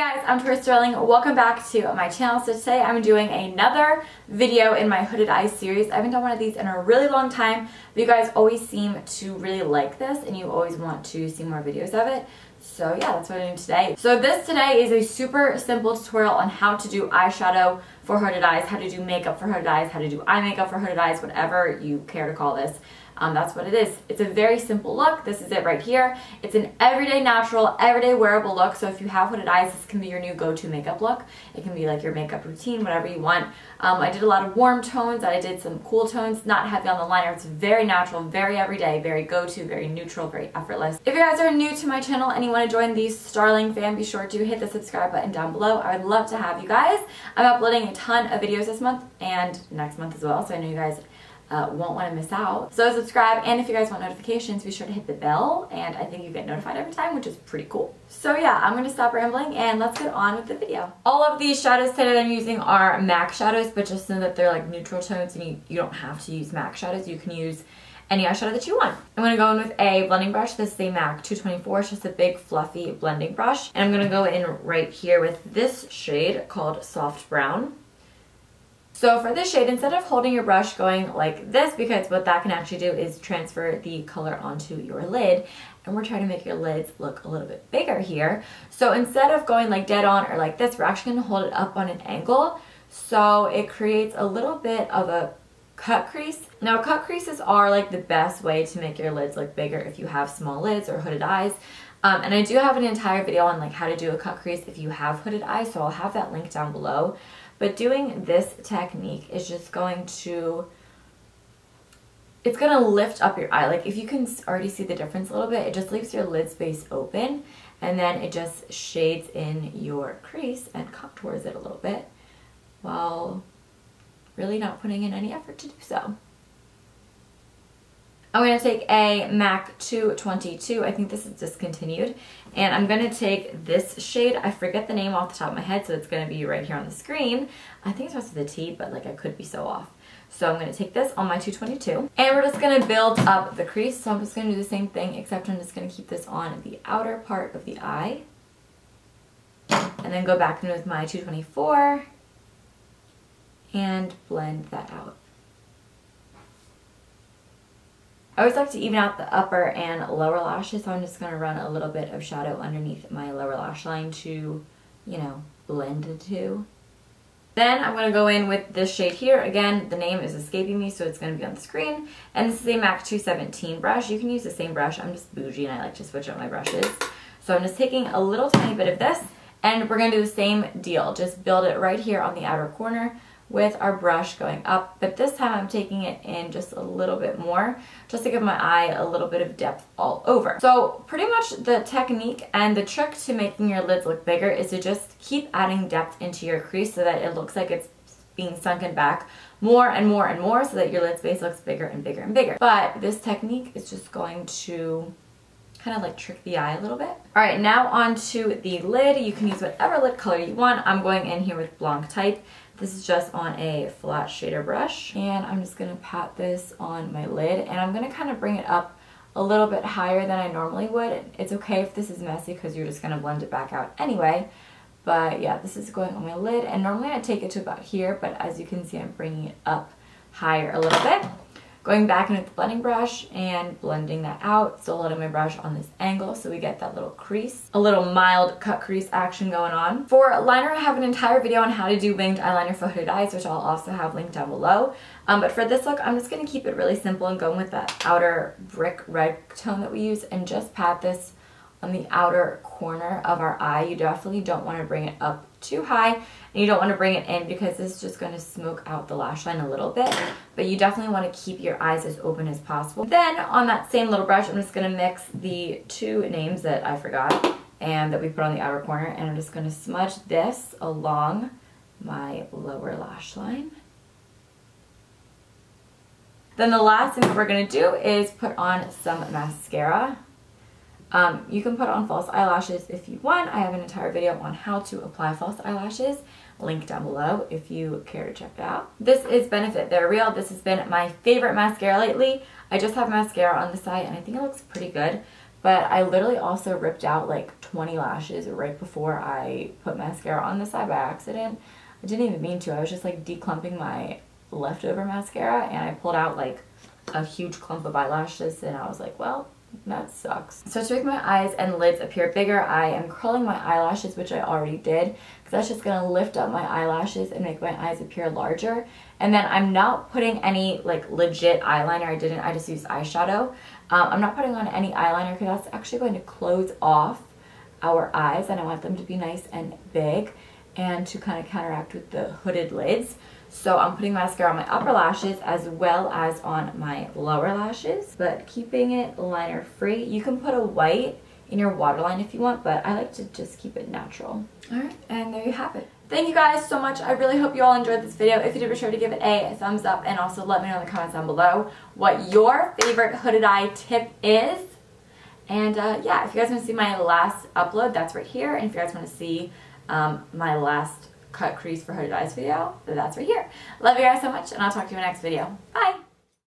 guys, I'm Tori Sterling. Welcome back to my channel. So today I'm doing another video in my hooded eye series. I haven't done one of these in a really long time, but you guys always seem to really like this and you always want to see more videos of it. So yeah, that's what I'm doing today. So this today is a super simple tutorial on how to do eyeshadow for hooded eyes, how to do makeup for hooded eyes, how to do eye makeup for hooded eyes, whatever you care to call this. That's what it is. It's a very simple look. This is it right here. It's an everyday natural, everyday wearable look. So if you have hooded eyes, this can be your new go-to makeup look. It can be like your makeup routine, whatever you want. I did a lot of warm tones. I did some cool tones, not heavy on the liner. It's very natural, very everyday, very go-to, very neutral, very effortless. If you guys are new to my channel and you want to join the Starling fam, be sure to hit the subscribe button down below. I would love to have you guys. I'm uploading a ton of videos this month and next month as well, so I know you guys won't want to miss out. So subscribe, and if you guys want notifications, be sure to hit the bell, and I think you get notified every time, which is pretty cool. So yeah, I'm going to stop rambling, and let's get on with the video. All of these shadows today that I'm using are MAC shadows, but just know that they're like neutral tones, and you don't have to use MAC shadows. You can use any eyeshadow that you want. I'm going to go in with a blending brush. This is a MAC 224. It's just a big fluffy blending brush, and I'm going to go in right here with this shade called Soft Brown. So for this shade, instead of holding your brush going like this, because what that can actually do is transfer the color onto your lid, and we're trying to make your lids look a little bit bigger here. So instead of going like dead on or like this, we're actually going to hold it up on an angle, so it creates a little bit of a cut crease. Now cut creases are like the best way to make your lids look bigger if you have small lids or hooded eyes. And I do have an entire video on like how to do a cut crease if you have hooded eyes, so I'll have that link down below. But doing this technique is just going to, it's going to lift up your eye. Like if you can already see the difference a little bit, it just leaves your lid space open, and then it just shades in your crease and contours it a little bit while really not putting in any effort to do so. I'm going to take a MAC 222, I think this is discontinued, and I'm going to take this shade. I forget the name off the top of my head, so it's going to be right here on the screen. I think it's supposed to be the T, but like I could be so off. So I'm going to take this on my 222, and we're just going to build up the crease. So I'm just going to do the same thing, except I'm just going to keep this on the outer part of the eye, and then go back in with my 224, and blend that out. I always like to even out the upper and lower lashes, so I'm just going to run a little bit of shadow underneath my lower lash line to, you know, blend the two. Then I'm going to go in with this shade here. Again, the name is escaping me, so it's going to be on the screen. And this is a MAC 217 brush. You can use the same brush. I'm just bougie and I like to switch up my brushes. So I'm just taking a little tiny bit of this, and we're going to do the same deal. Just build it right here on the outer corner with our brush going up, but this time I'm taking it in just a little bit more, just to give my eye a little bit of depth all over. So pretty much the technique and the trick to making your lids look bigger is to just keep adding depth into your crease so that it looks like it's being sunken back more and more and more, so that your lid space looks bigger and bigger and bigger. But this technique is just going to kind of like trick the eye a little bit. All right, now onto the lid. You can use whatever lid color you want. I'm going in here with Blanc Type. This is just on a flat shader brush, and I'm just gonna pat this on my lid, and I'm gonna kind of bring it up a little bit higher than I normally would. It's okay if this is messy because you're just gonna blend it back out anyway. But yeah, this is going on my lid, and normally I take it to about here, but as you can see, I'm bringing it up higher a little bit. Going back in with the blending brush and blending that out, still holding my brush on this angle so we get that little crease, a little mild cut crease action going on. For liner, I have an entire video on how to do winged eyeliner for hooded eyes, which I'll also have linked down below. But for this look, I'm just going to keep it really simple and go with that outer brick red tone that we use, and just pat this on the outer corner of our eye. You definitely don't want to bring it up too high, and you don't want to bring it in because this is just going to smoke out the lash line a little bit, but you definitely want to keep your eyes as open as possible. Then on that same little brush, I'm just going to mix the two names that I forgot and that we put on the outer corner, and I'm just going to smudge this along my lower lash line. Then the last thing that we're going to do is put on some mascara. You can put on false eyelashes if you want. I have an entire video on how to apply false eyelashes, linked down below if you care to check it out. This is Benefit, They're Real. This has been my favorite mascara lately. I just have mascara on the side and I think it looks pretty good. But I literally also ripped out like 20 lashes right before I put mascara on this eye by accident. I didn't even mean to. I was just like declumping my leftover mascara and I pulled out like a huge clump of eyelashes and I was like, well, that sucks. So to make my eyes and lids appear bigger, I am curling my eyelashes, which I already did, because that's just going to lift up my eyelashes and make my eyes appear larger. And then I'm not putting any like legit eyeliner. I just used eyeshadow. I'm not putting on any eyeliner because that's actually going to close off our eyes and I want them to be nice and big and to kind of counteract with the hooded lids. So I'm putting mascara on my upper lashes as well as on my lower lashes, but keeping it liner free. You can put a white in your waterline if you want, but I like to just keep it natural. All right, and there you have it. Thank you guys so much. I really hope you all enjoyed this video. If you did, be sure to give it a thumbs up and also let me know in the comments down below what your favorite hooded eye tip is. And yeah, if you guys want to see my last upload, that's right here. And if you guys want to see my last cut crease for hooded eyes video, that's right here. Love you guys so much and I'll talk to you in my next video. Bye!